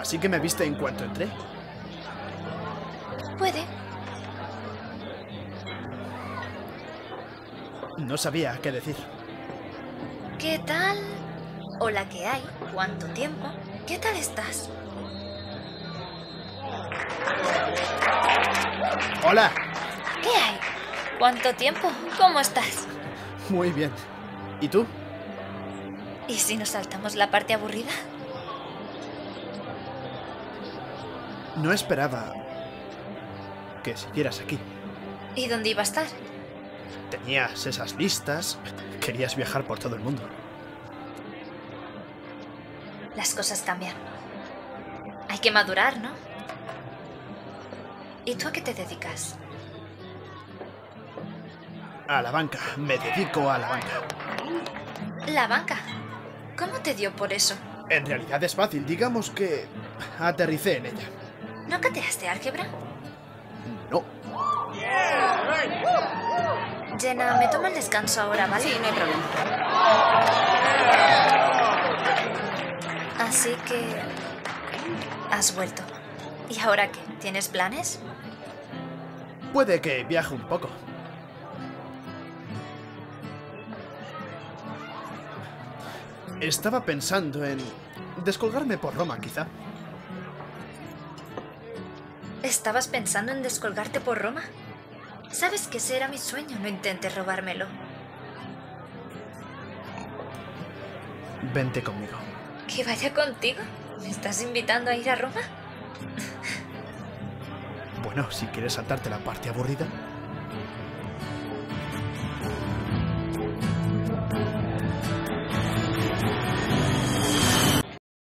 Así que me viste en cuanto entré. Puede. No sabía qué decir. ¿Qué tal? Hola, ¿qué hay? ¿Cuánto tiempo? ¿Qué tal estás? Hola. ¿Qué hay? ¿Cuánto tiempo? ¿Cómo estás? Muy bien. ¿Y tú? ¿Y si nos saltamos la parte aburrida? No esperaba que siguieras aquí. ¿Y dónde iba a estar? Tenías esas listas. Querías viajar por todo el mundo. Las cosas cambian. Hay que madurar, ¿no? ¿Y tú a qué te dedicas? A la banca. Me dedico a la banca. ¿La banca? ¿Cómo te dio por eso? En realidad es fácil. Digamos que aterricé en ella. ¿No cateaste álgebra? No. Jenna, me tomo el descanso ahora, ¿vale? Sí, no hay problema. Así que... has vuelto. ¿Y ahora qué? ¿Tienes planes? Puede que viaje un poco. Estaba pensando en descolgarme por Roma, quizá. ¿Estabas pensando en descolgarte por Roma? Sabes que ese era mi sueño, no intentes robármelo. Vente conmigo. ¿Que vaya contigo? ¿Me estás invitando a ir a Roma? Bueno, si quieres saltarte la parte aburrida...